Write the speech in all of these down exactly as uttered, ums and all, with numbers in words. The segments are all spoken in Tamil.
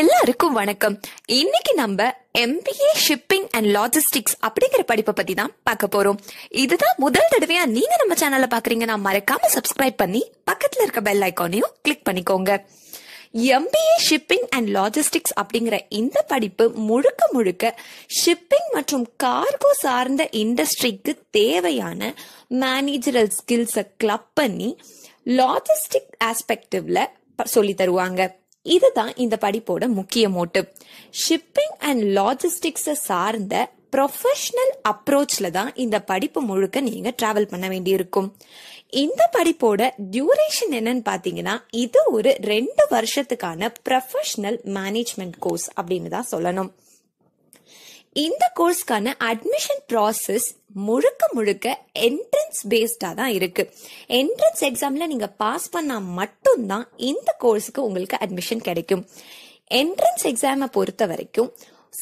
எல்லாருக்கும் வணக்கம். இன்னைக்கு நம்ம M B A shipping and logistics அப்படிங்கிற படிப்பை பத்தி தான் பார்க்க போறோம். இதுதான் முதல் தடவையா நீங்க நம்ம சேனலை பாக்குறீங்கன்னா மறக்காம சப்ஸ்கிரைப் பண்ணி பக்கத்துல இருக்க பெல் ஐகானையும் கிளிக் பண்ணிக்கோங்க. M B A shipping and logistics அப்படிங்கிற இந்த படிப்பு முழுக்க முழுக்க ஷிப்பிங் மற்றும் கார்கோ சார்ந்த இண்டஸ்ட்ரிக்கு தேவையான மேனேஜரல் ஸ்கில்ஸை கிளப் பண்ணி லாஜிஸ்டிக் ஆஸ்பெக்டிவ்ல சொல்லி தருவாங்க. இதுதான் இந்த படிப்போட முக்கிய மோட்டிவ். ஷிப்பிங் அண்ட் லாஜிஸ்டிக்ஸை சார்ந்த ப்ரொஃபஷனல் அப்ரோச்ல தான் இந்த படிப்பு முழுக்க நீங்க டிராவல் பண்ண வேண்டியிருக்கும். இந்த படிப்போட டியூரேஷன் என்னன்னு பாத்தீங்கன்னா, இது ஒரு ரெண்டு வருஷத்துக்கான ப்ரொஃபஷனல் மேனேஜ்மெண்ட் கோர்ஸ் அப்படின்னு தான் சொல்லணும். இந்த கோர்ஸ்க்கான அட்மிஷன் ப்ராசஸ் முழுக்க முழுக்க என்ட்ரன்ஸ் பேஸ்டா தான் இருக்கு. என்ட்ரன்ஸ் எக்ஸாம்ல நீங்க பாஸ் பண்ணா மட்டும்தான் இந்த கோர்ஸுக்கு உங்களுக்கு அட்மிஷன் கிடைக்கும். என்ட்ரன்ஸ் எக்ஸாமை பொறுத்த வரைக்கும்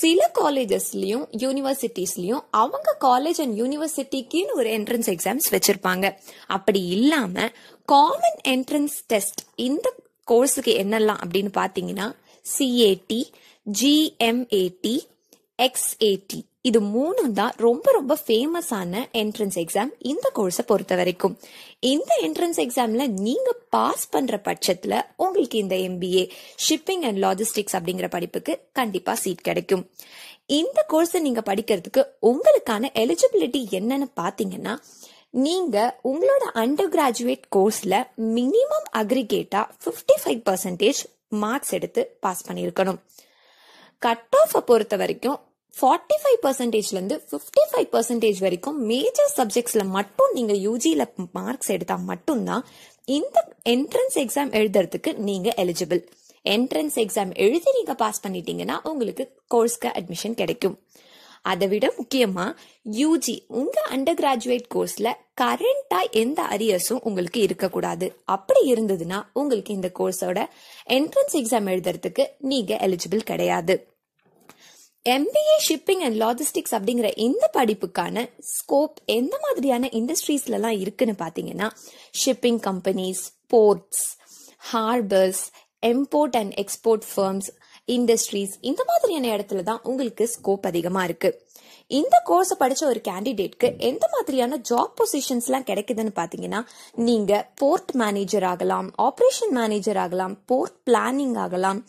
சில காலேஜஸ்லயும் யூனிவர்சிட்டிஸ்லயும் அவங்க காலேஜ் அண்ட் யூனிவர்சிட்டிக்குன்னு ஒரு என்ட்ரன்ஸ் எக்ஸாம்ஸ் வச்சிருப்பாங்க. அப்படி இல்லாம காமன் என்ட்ரன்ஸ் டெஸ்ட் இந்த கோர்ஸுக்கு என்னெல்லாம் அப்படின்னு பாத்தீங்கன்னா, சிஏடி, ஜிஎம்ஏடி, எக்ஸ்ஏடி, இது மூணும் தான் ரொம்ப ரொம்ப ஃபேமஸான என்ட்ரன்ஸ் எக்ஸாம் இந்த கோர்ஸை பொறுத்த வரைக்கும். இந்த என்ட்ரன்ஸ் எக்ஸாம்ல நீங்க பாஸ் பண்ற பட்சத்துல உங்களுக்கு இந்த எம்பிஏ ஷிப்பிங் அண்ட் லாஜிஸ்டிக்ஸ் அப்படிங்கிற படிப்புக்கு கண்டிப்பா சீட் கிடைக்கும். இந்த கோர்ஸை நீங்க படிக்கிறதுக்கு உங்களுக்கான எலிஜிபிலிட்டி என்னன்னு பாத்தீங்கன்னா, நீங்க உங்களோட அண்டர் கிராஜுவேட் கோர்ஸ்ல மினிமம் அக்ரிகேட்டா பிப்டி ஃபைவ் பர்சன்டேஜ் மார்க்ஸ் எடுத்து பாஸ் பண்ணிருக்கணும். கட் ஆஃப் பொறுத்த வரைக்கும் ஃபார்ட்டி ஃபைவ் பர்சன்டேஜ்ல இருந்து பிப்டி ஃபைவ் பர்சன்டேஜ் வரைக்கும் மேஜர் சப்ஜெக்ட்ஸ்ல மட்டும் நீங்க யூஜியில மார்க்ஸ் எடுத்தா மட்டும்தான் இந்த என்ட்ரன்ஸ் எக்ஸாம் எழுதுறதுக்கு நீங்க எலிஜிபிள். என்ட்ரன்ஸ் எக்ஸாம் எழுதி நீங்க பாஸ் பண்ணிட்டீங்கன்னா உங்களுக்கு கோர்ஸ்க்கு அட்மிஷன் கிடைக்கும். அதை விட முக்கியமா யூஜி உங்க அண்டர் கிராஜுவேட் கோர்ஸ்ல கரண்டா எந்த அரியர்ஸும் உங்களுக்கு இருக்கக்கூடாது. அப்படி இருந்ததுன்னா உங்களுக்கு இந்த கோர்ஸோட என்ட்ரன்ஸ் எக்ஸாம் எழுதுறதுக்கு நீங்க எலிஜிபிள் கிடையாது. எம்பிஏ ஷிப்பிங் அண்ட் லாஜிஸ்டிக்ஸ் அப்படிங்கிற இந்த படிப்புக்கான ஸ்கோப் எந்த மாதிரியான இண்டஸ்ட்ரீஸ்ல எல்லாம் இருக்குன்னு பாத்தீங்கன்னா, shipping companies, ports, harbours, import and export firms, industries, இந்த மாதிரியான இடத்துல தான் உங்களுக்கு ஸ்கோப் அதிகமா இருக்கு. இந்த கோர்ஸை படிச்ச ஒரு கேண்டிடேட்க்கு எந்த மாதிரியான ஜாப் பொசிஷன்ஸ் எல்லாம் கிடைக்குதுன்னு பாத்தீங்கன்னா, நீங்க போர்ட் மேனேஜர் ஆகலாம், ஆப்ரேஷன் மேனேஜர் ஆகலாம், போர்ட் பிளானிங் ஆகலாம்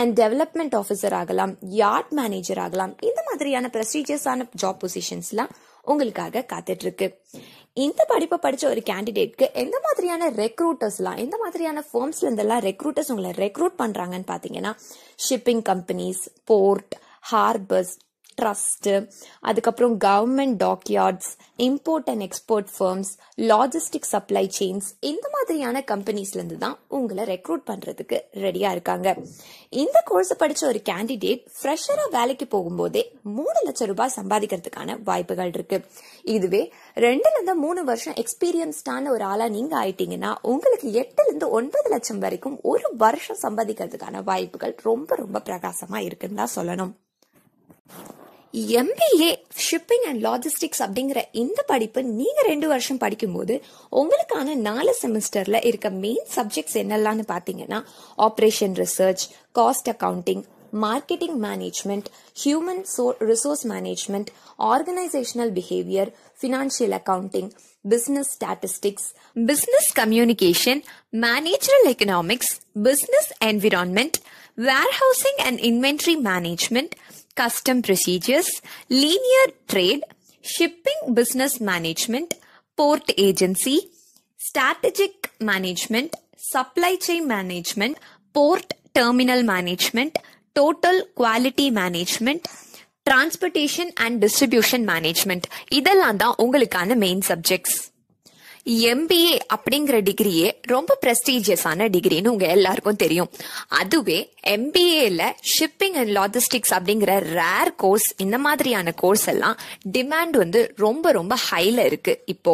அண்ட் டெவலப்மெண்ட் ஆபிசர் ஆகலாம், யார்ட் மேனேஜர் ஆகலாம், இந்த மாதிரியான பிரஸ்டீஜியஸான ஜாப் பொசிஷன்ஸ் எல்லாம் உங்களுக்காக காத்துட்டு இருக்கு. இந்த படிப்பை படிச்ச ஒரு கேண்டிடேட்க்கு எந்த மாதிரியான ரெக்ரூட்டர்ஸ்லாம், எந்த மாதிரியான ஃபர்ம்ஸ்ல இருந்தெல்லாம் ரெக்ரூட்டர்ஸ் உங்களை ரெக்ரூட் பண்றாங்கன்னு பாத்தீங்கன்னா, shipping companies, port, harbours, trust, அதுக்கப்புறம் government dockyards, import and export firms, logistic supply chains, இந்த மாதிரியான கம்பெனிஸ்ல இருந்து தான் உங்களை ரெக்ரூட் பண்றதுக்கு ரெடியா இருக்காங்க. இந்த கோர்ஸ் படிச்ச ஒரு கேண்டிடேட் ஃப்ரெஷரா வேலைக்கு போகும்போதே மூணு லட்சம் ரூபாய் சம்பாதிக்கிறதுக்கான வாய்ப்புகள் இருக்கு. இதுவே ரெண்டுல இருந்து மூணு வருஷம் எக்ஸ்பீரியன்ஸ்டான ஒரு ஆளா நீங்க ஆயிட்டீங்கன்னா உங்களுக்கு எட்டுல இருந்து ஒன்பது லட்சம் வரைக்கும் ஒரு வருஷம் சம்பாதிக்கிறதுக்கான வாய்ப்புகள் ரொம்ப ரொம்ப பிரகாசமா இருக்குன்னு தான் சொல்லணும். எம்பிஏ ஷிப்பிங் அண்ட் லாஜிஸ்டிக்ஸ் அப்படிங்கிற இந்த படிப்பு நீங்க ரெண்டு வருஷம் படிக்கும்போது உங்களுக்கான நாலு செமஸ்டர்ல இருக்க மெயின் சப்ஜெக்ட்ஸ் என்னெல்லாம்னு பாத்தீங்கன்னா, operation research, cost accounting, marketing management, human resource management, organisational behaviour, financial accounting, business statistics, business communication, managerial economics, business environment, warehousing and inventory management, custom procedures, linear trade, shipping business management, port agency, strategic management, supply chain management, port terminal management, total quality management, transportation and distribution management. இதெல்லாம் தான் உங்களுக்கான மெயின் சப்ஜெக்ட்ஸ். எம்பிஏ அப்படிங்கிற டிகிரியே ரொம்ப பிரஸ்டீஜியஸான டிகிரின்னு உங்க எல்லாருக்கும் தெரியும். அதுவே எம்பிஏல ஷிப்பிங் அண்ட் லாஜிஸ்டிக்ஸ் அப்படிங்கிற ரேர் கோர்ஸ், இந்த மாதிரியான கோர்ஸ் எல்லாம் டிமாண்ட் வந்து ரொம்ப ரொம்ப ஹைல இருக்கு இப்போ.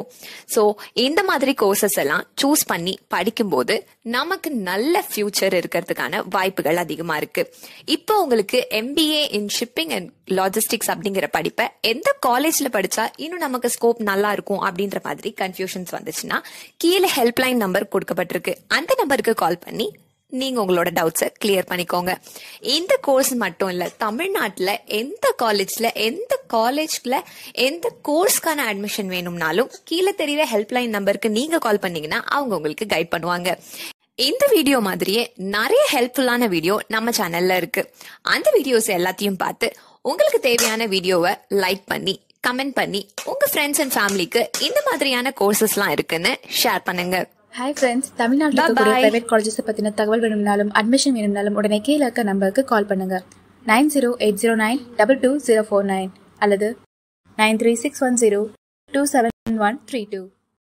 ஸோ இந்த மாதிரி கோர்சஸ் எல்லாம் சூஸ் பண்ணி படிக்கும்போது நமக்கு நல்ல ஃபியூச்சர் இருக்கிறதுக்கான வாய்ப்புகள் அதிகமா இருக்கு. இப்போ உங்களுக்கு MBA in shipping and logistics அப்படிங்கிற படிப்பை எந்த காலேஜ்ல படிச்சா இன்னும் நமக்கு ஸ்கோப் நல்லா இருக்கும் அப்படின்ற மாதிரி கன்ஃபியூஷன்ஸ் வந்துச்சுன்னா கீழே ஹெல்ப்லைன் நம்பர் கொடுக்கப்பட்டிருக்கு. அந்த நம்பருக்கு கால் பண்ணி நீங்க உங்களோட டவுட்ஸை கிளியர் பண்ணிக்கோங்க. இந்த கோர்ஸ் மட்டும் இல்ல, தமிழ்நாட்டுல எந்த காலேஜ்ல எந்த காலேஜ்ல எந்த கோர்ஸ்க்கான அட்மிஷன் வேணும்னாலும் கீழே தெரியுற ஹெல்ப்லைன் நம்பருக்கு நீங்க கால் பண்ணீங்கன்னா அவங்க உங்களுக்கு கைட் பண்ணுவாங்க. இந்த வீடியோ மாதிரியே நிறைய ஹெல்ப்ஃபுல்லான வீடியோ நம்ம சேனல்ல இருக்கு. அந்த வீடியோஸ் எல்லாத்தையும் பார்த்து உங்களுக்கு தேவையான வீடியோவை லைக் பண்ணி கமெண்ட் பண்ணி உங்க ஃப்ரெண்ட்ஸ் அண்ட் ஃபேமிலிக்கு இந்த மாதிரியான கோர்சஸ்லாம் இருக்குன்னு ஷேர் பண்ணுங்க. ஹாய் ஃப்ரெண்ட்ஸ், தமிழ்நாட்டில் பிரைவேட் காலேஜஸ் பத்தின தகவல் வேணும்னாலும் அட்மிஷன் வேணும்னாலும் உடனே கீழே இருக்க நம்பருக்கு கால் பண்ணுங்க. Nine zero eight zero nine double two zero four nine அல்லது nine three six one zero two seven one three two.